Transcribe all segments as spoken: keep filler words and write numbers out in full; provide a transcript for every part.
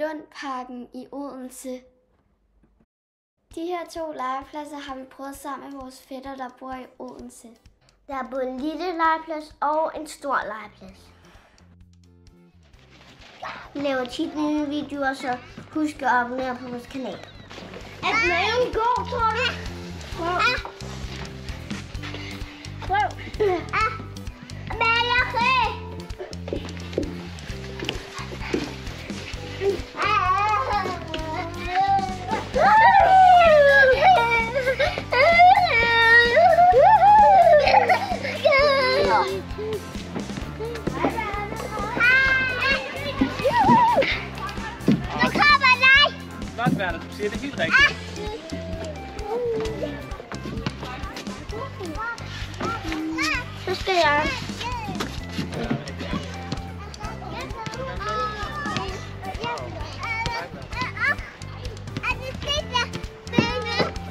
Lundparken i Odense. De her to legepladser har vi prøvet sammen med vores fætter, der bor i Odense. Der er både en lille legeplads og en stor legeplads. Vi laver tit nye videoer, så husk at abonnere på vores kanal. Er maven god, tror du? Prøv. Prøv. Værre, du siger det helt rigtigt. Så skal jeg.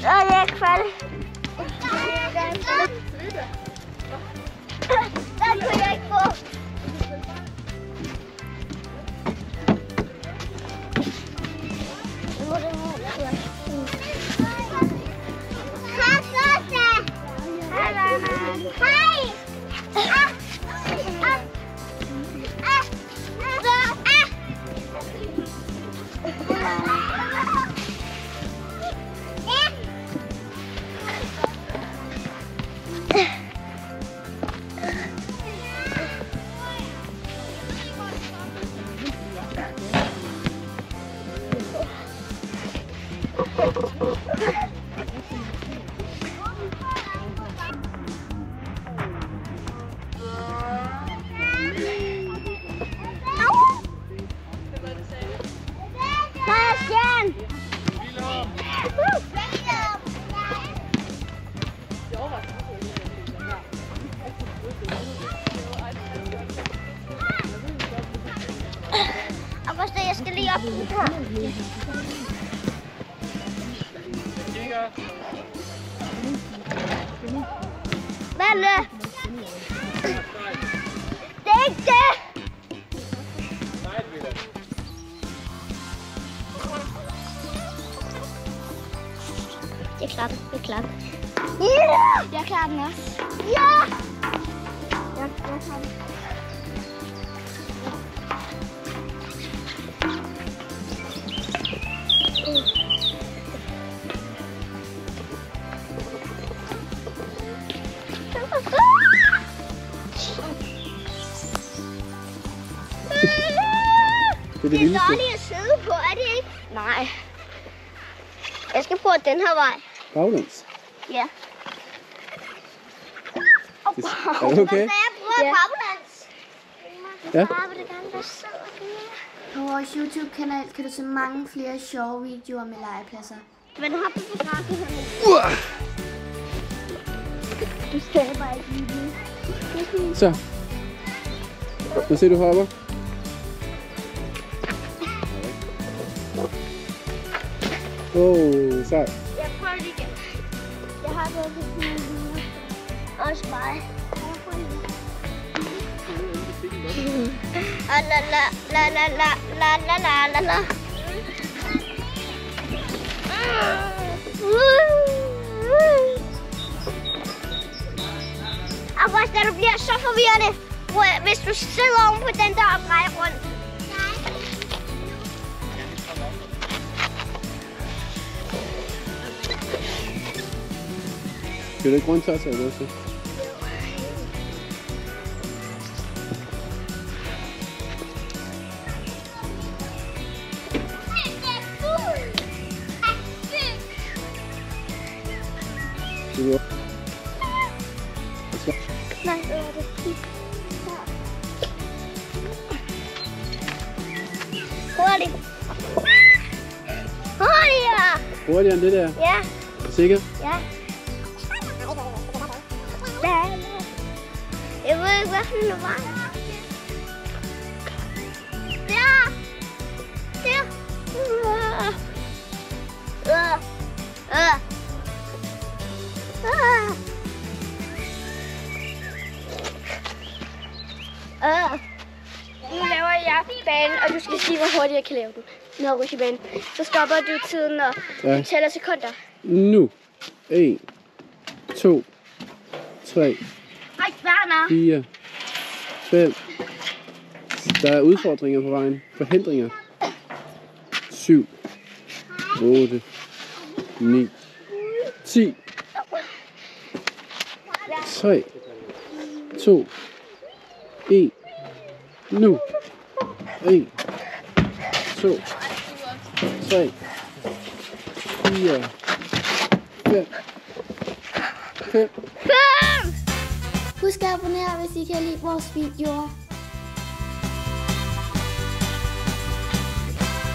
Åh, jeg er kvalm. Der kunne jeg ikke få. Jeg skal lige op den her. Hvad er det? Det er ikke det! Jeg klarer den, jeg klarer den. Jeg klarer den også. Ja! Jeg klarer den. Det er, det det er dårligt at sidde på, er det ikke? Nej. Jeg skal prøve den her vej. Baglæns? Ja. Åh, oh, wow. Er det okay? Jeg prøver yeah. baglæns. Ja. Jeg prøver det gerne, der sidder her. På vores YouTube-kanal kan du se mange flere sjove videoer med legepladser. Men du har på fotografen her. Du skaber ikke lige. Så. Nu ser du hopper. Åh, oh, sejt. Jeg prøver det igen. Jeg har været på fire uger. Også mig. La la la la la la la la la la la. Og vores, der du bliver så forvirrende, hvis du sidder oven på den der og drejer rundt. Skal du ikke rundt også, eller også? Nej, det var det fint. Hurtigt! Hurtigere! Hurtigere end det der? Ja. Er du sikker? Ja. Jeg ved ikke, hvad det var. Der! Der! Øh! Øh! Øh! Øh! Nu laver jeg banen, og du skal sige, hvor hurtigt jeg kan lave den. Nå, rutsjebanen. Så stopper du tiden, og ja. Du tæller sekunder. Nu. En, to, tre, fire, fem. Der er udfordringer på vejen. Forhindringer. syv, otte, ni, ti. tre, to, en. Nu. en, to, tre, fire, fem. fem. Husk at abonnere, hvis I kan lide vores videoer.